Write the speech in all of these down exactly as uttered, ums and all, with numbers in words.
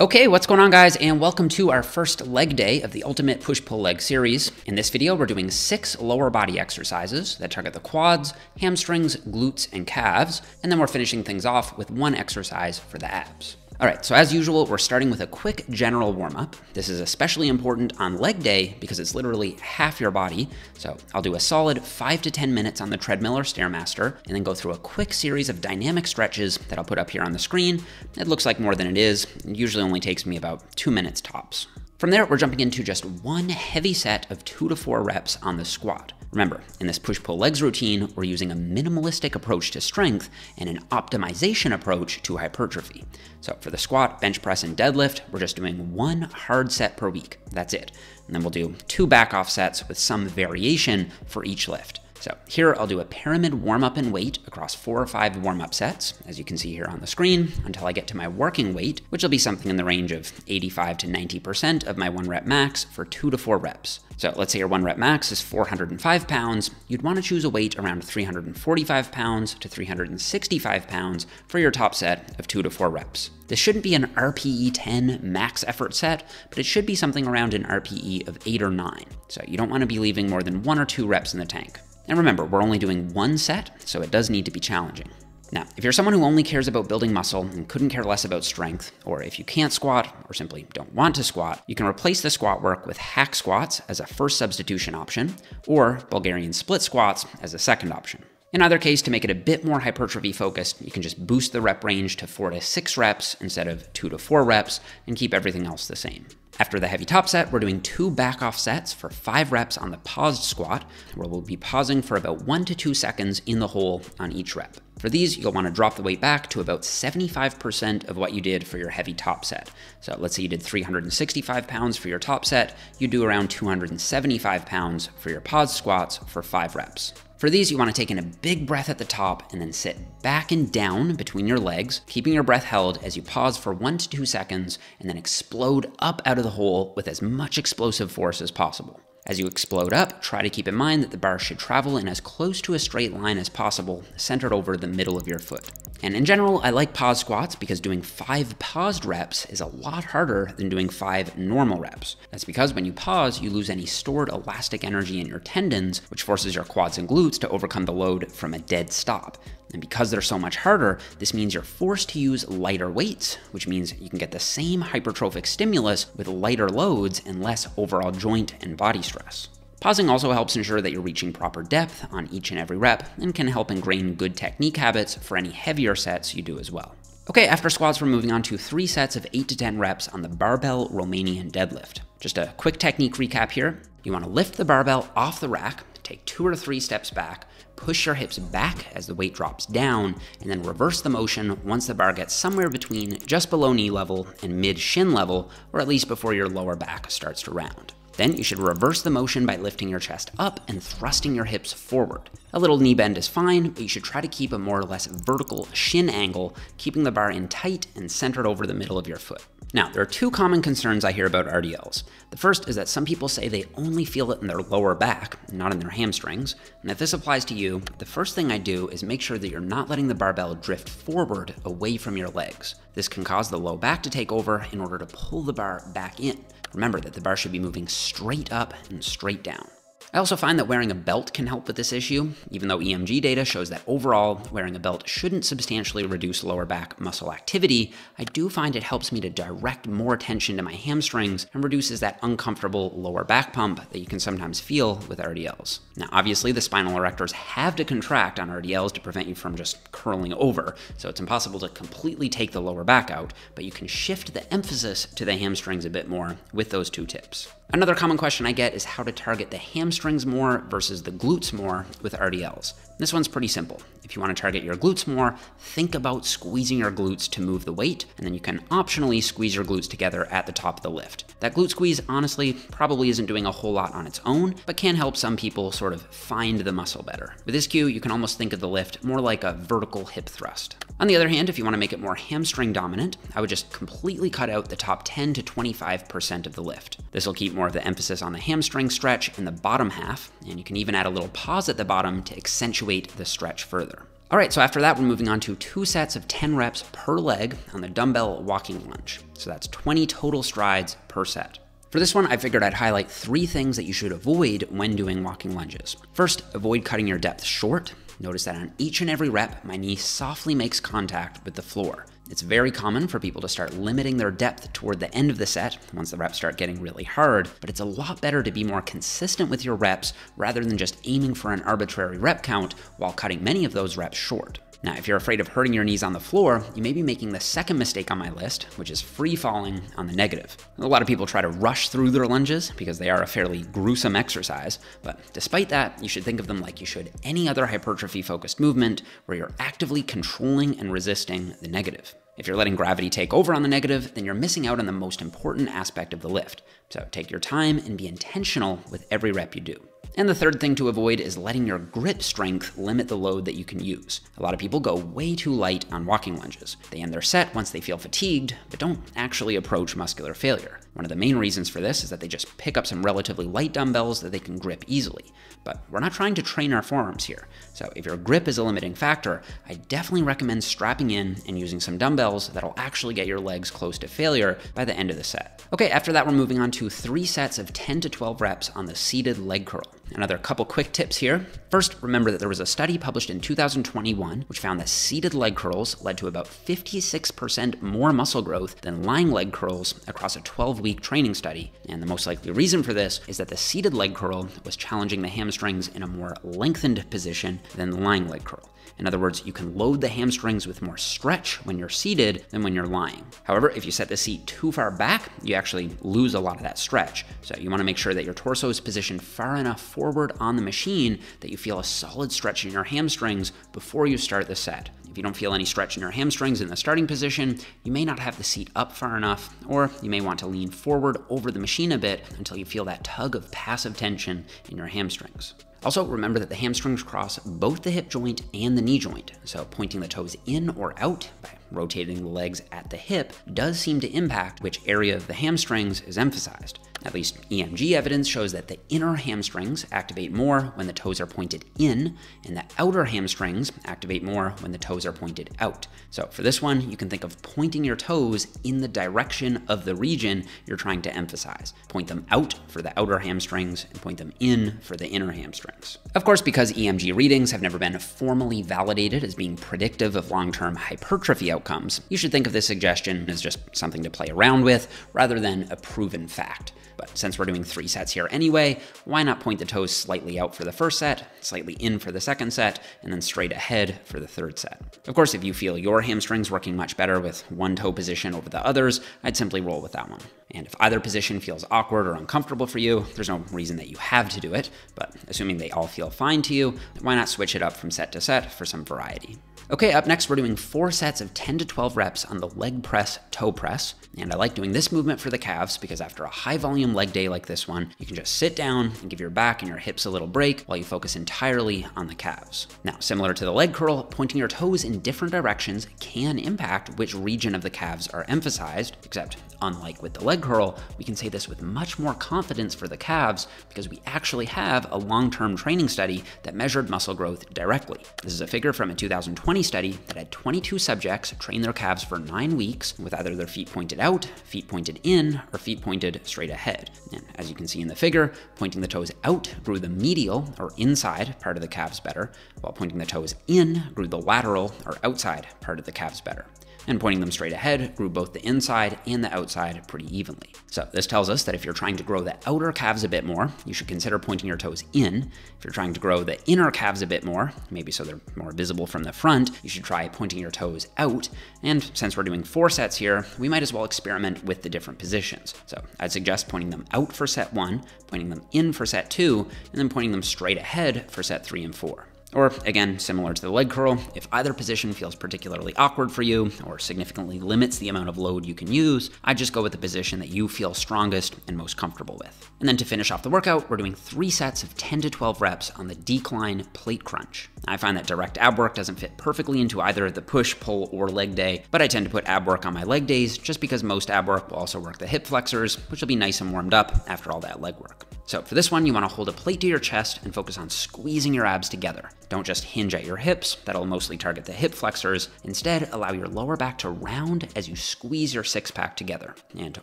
Okay, what's going on guys, and welcome to our first leg day of the Ultimate Push-Pull Leg series. In this video, we're doing six lower body exercises that target the quads, hamstrings, glutes, and calves, and then we're finishing things off with one exercise for the abs. All right, so as usual, we're starting with a quick general warm-up. This is especially important on leg day because it's literally half your body. So I'll do a solid five to ten minutes on the treadmill or Stairmaster, and then go through a quick series of dynamic stretches that I'll put up here on the screen. It looks like more than it is. It usually only takes me about two minutes tops. From there, we're jumping into just one heavy set of two to four reps on the squat. Remember, in this push-pull legs routine, we're using a minimalistic approach to strength and an optimization approach to hypertrophy. So for the squat, bench press, and deadlift, we're just doing one hard set per week. That's it. And then we'll do two back-off sets with some variation for each lift. So here I'll do a pyramid warm-up in weight across four or five warm-up sets, as you can see here on the screen, until I get to my working weight, which will be something in the range of eighty-five to ninety percent of my one rep max for two to four reps. So let's say your one rep max is four hundred five pounds. You'd want to choose a weight around three hundred forty-five pounds to three hundred sixty-five pounds for your top set of two to four reps. This shouldn't be an R P E ten max effort set, but it should be something around an R P E of eight or nine. So you don't want to be leaving more than one or two reps in the tank. And remember, we're only doing one set, so it does need to be challenging. Now, if you're someone who only cares about building muscle and couldn't care less about strength, or if you can't squat or simply don't want to squat, you can replace the squat work with hack squats as a first substitution option, or Bulgarian split squats as a second option. In either case, to make it a bit more hypertrophy focused, you can just boost the rep range to four to six reps instead of two to four reps and keep everything else the same. After the heavy top set, we're doing two back off sets for five reps on the paused squat, where we'll be pausing for about one to two seconds in the hole on each rep. For these, you'll want to drop the weight back to about seventy-five percent of what you did for your heavy top set. So let's say you did three hundred sixty-five pounds for your top set, you do around two hundred seventy-five pounds for your paused squats for five reps. For these, you want to take in a big breath at the top and then sit back and down between your legs, keeping your breath held as you pause for one to two seconds and then explode up out of the hole with as much explosive force as possible. As you explode up, try to keep in mind that the bar should travel in as close to a straight line as possible, centered over the middle of your foot. And in general, I like pause squats because doing five paused reps is a lot harder than doing five normal reps. That's because when you pause, you lose any stored elastic energy in your tendons, which forces your quads and glutes to overcome the load from a dead stop. And because they're so much harder, this means you're forced to use lighter weights, which means you can get the same hypertrophic stimulus with lighter loads and less overall joint and body stress. Pausing also helps ensure that you're reaching proper depth on each and every rep and can help ingrain good technique habits for any heavier sets you do as well. Okay, after squats, we're moving on to three sets of eight to ten reps on the barbell Romanian deadlift. Just a quick technique recap here. You want to lift the barbell off the rack, take two or three steps back, push your hips back as the weight drops down, and then reverse the motion once the bar gets somewhere between just below knee level and mid shin level, or at least before your lower back starts to round. Then you should reverse the motion by lifting your chest up and thrusting your hips forward. A little knee bend is fine, but you should try to keep a more or less vertical shin angle, keeping the bar in tight and centered over the middle of your foot. Now, there are two common concerns I hear about R D Ls. The first is that some people say they only feel it in their lower back, not in their hamstrings. And if this applies to you, the first thing I do is make sure that you're not letting the barbell drift forward away from your legs. This can cause the low back to take over in order to pull the bar back in. Remember that the bar should be moving straight up and straight down. I also find that wearing a belt can help with this issue, even though E M G data shows that overall, wearing a belt shouldn't substantially reduce lower back muscle activity. I do find it helps me to direct more attention to my hamstrings and reduces that uncomfortable lower back pump that you can sometimes feel with R D Ls. Now, obviously, the spinal erectors have to contract on R D Ls to prevent you from just curling over, so it's impossible to completely take the lower back out, but you can shift the emphasis to the hamstrings a bit more with those two tips. Another common question I get is how to target the hamstrings more versus the glutes more with R D Ls. This one's pretty simple. If you want to target your glutes more, think about squeezing your glutes to move the weight, and then you can optionally squeeze your glutes together at the top of the lift. That glute squeeze, honestly, probably isn't doing a whole lot on its own, but can help some people sort of find the muscle better. With this cue, you can almost think of the lift more like a vertical hip thrust. On the other hand, if you want to make it more hamstring dominant, I would just completely cut out the top ten to twenty-five percent of the lift. This will keep more of the emphasis on the hamstring stretch in the bottom half, and you can even add a little pause at the bottom to accentuate the stretch further. All right, so after that, we're moving on to two sets of ten reps per leg on the dumbbell walking lunge. So that's twenty total strides per set. For this one, I figured I'd highlight three things that you should avoid when doing walking lunges. First, avoid cutting your depth short. Notice that on each and every rep, my knee softly makes contact with the floor. It's very common for people to start limiting their depth toward the end of the set once the reps start getting really hard, but it's a lot better to be more consistent with your reps rather than just aiming for an arbitrary rep count while cutting many of those reps short. Now, if you're afraid of hurting your knees on the floor, you may be making the second mistake on my list, which is free falling on the negative. A lot of people try to rush through their lunges because they are a fairly gruesome exercise, but despite that, you should think of them like you should any other hypertrophy-focused movement where you're actively controlling and resisting the negative. If you're letting gravity take over on the negative, then you're missing out on the most important aspect of the lift. So take your time and be intentional with every rep you do. And the third thing to avoid is letting your grip strength limit the load that you can use. A lot of people go way too light on walking lunges. They end their set once they feel fatigued, but don't actually approach muscular failure. One of the main reasons for this is that they just pick up some relatively light dumbbells that they can grip easily. But we're not trying to train our forearms here. So if your grip is a limiting factor, I definitely recommend strapping in and using some dumbbells that'll actually get your legs close to failure by the end of the set. Okay, after that, we're moving on to three sets of ten to twelve reps on the seated leg curl. Another couple quick tips here. First, remember that there was a study published in two thousand twenty-one which found that seated leg curls led to about fifty-six percent more muscle growth than lying leg curls across a twelve-week training study. And the most likely reason for this is that the seated leg curl was challenging the hamstrings in a more lengthened position than the lying leg curl. In other words, you can load the hamstrings with more stretch when you're seated than when you're lying. However, if you set the seat too far back, you actually lose a lot of that stretch. So you want to make sure that your torso is positioned far enough forward on the machine that you feel a solid stretch in your hamstrings before you start the set. If you don't feel any stretch in your hamstrings in the starting position, you may not have the seat up far enough, or you may want to lean forward over the machine a bit until you feel that tug of passive tension in your hamstrings. Also, remember that the hamstrings cross both the hip joint and the knee joint, so pointing the toes in or out by rotating the legs at the hip does seem to impact which area of the hamstrings is emphasized. At least E M G evidence shows that the inner hamstrings activate more when the toes are pointed in, and the outer hamstrings activate more when the toes are pointed out. So for this one, you can think of pointing your toes in the direction of the region you're trying to emphasize. Point them out for the outer hamstrings and point them in for the inner hamstrings. Of course, because E M G readings have never been formally validated as being predictive of long-term hypertrophy outcomes, you should think of this suggestion as just something to play around with rather than a proven fact. But since we're doing three sets here anyway, why not point the toes slightly out for the first set, slightly in for the second set, and then straight ahead for the third set. Of course, if you feel your hamstrings working much better with one toe position over the others, I'd simply roll with that one. And if either position feels awkward or uncomfortable for you, there's no reason that you have to do it, but assuming they all feel fine to you, why not switch it up from set to set for some variety? Okay, up next, we're doing four sets of ten to twelve reps on the leg press, toe press. And I like doing this movement for the calves because after a high volume leg day like this one, you can just sit down and give your back and your hips a little break while you focus entirely on the calves. Now, similar to the leg curl, pointing your toes in different directions can impact which region of the calves are emphasized, except unlike with the leg curl, we can say this with much more confidence for the calves because we actually have a long-term training study that measured muscle growth directly. This is a figure from a two thousand twenty study that had twenty-two subjects train their calves for nine weeks with either their feet pointed out, feet pointed in, or feet pointed straight ahead. And as you can see in the figure, pointing the toes out grew the medial or inside part of the calves better, while pointing the toes in grew the lateral or outside part of the calves better. And pointing them straight ahead grew both the inside and the outside pretty evenly. So this tells us that if you're trying to grow the outer calves a bit more, you should consider pointing your toes in. If you're trying to grow the inner calves a bit more, maybe so they're more visible from the front, you should try pointing your toes out. And since we're doing four sets here, we might as well experiment with the different positions. So I'd suggest pointing them out for set one, pointing them in for set two, and then pointing them straight ahead for set three and four. Or again, similar to the leg curl, if either position feels particularly awkward for you or significantly limits the amount of load you can use, I just go with the position that you feel strongest and most comfortable with. And then to finish off the workout, we're doing three sets of ten to twelve reps on the decline plate crunch. I find that direct ab work doesn't fit perfectly into either the push, pull, or leg day, but I tend to put ab work on my leg days just because most ab work will also work the hip flexors, which will be nice and warmed up after all that leg work. So for this one, you wanna hold a plate to your chest and focus on squeezing your abs together. Don't just hinge at your hips, that'll mostly target the hip flexors. Instead, allow your lower back to round as you squeeze your six pack together. And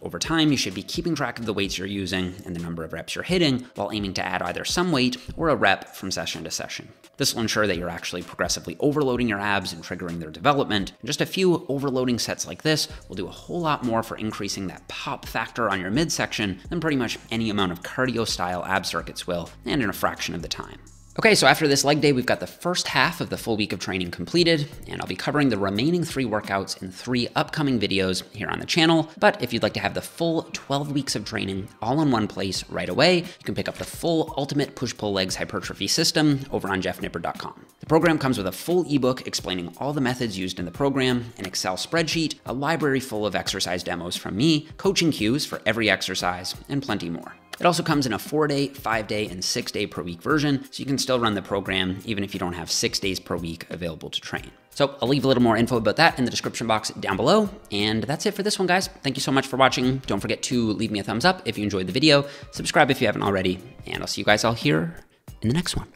over time, you should be keeping track of the weights you're using and the number of reps you're hitting while aiming to add either some weight or a rep from session to session. This will ensure that you're actually progressively overloading your abs and triggering their development. And just a few overloading sets like this will do a whole lot more for increasing that pop factor on your midsection than pretty much any amount of cardio style ab circuits will, and in a fraction of the time. Okay, so after this leg day, we've got the first half of the full week of training completed, and I'll be covering the remaining three workouts in three upcoming videos here on the channel. But if you'd like to have the full twelve weeks of training all in one place right away, you can pick up the full Ultimate Push-Pull Legs Hypertrophy System over on jeff nippard dot com. The program comes with a full ebook explaining all the methods used in the program, an Excel spreadsheet, a library full of exercise demos from me, coaching cues for every exercise, and plenty more. It also comes in a four day, five day, and six day per week version, so you can still run the program even if you don't have six days per week available to train. So I'll leave a little more info about that in the description box down below. And that's it for this one, guys. Thank you so much for watching. Don't forget to leave me a thumbs up if you enjoyed the video, subscribe if you haven't already, and I'll see you guys all here in the next one.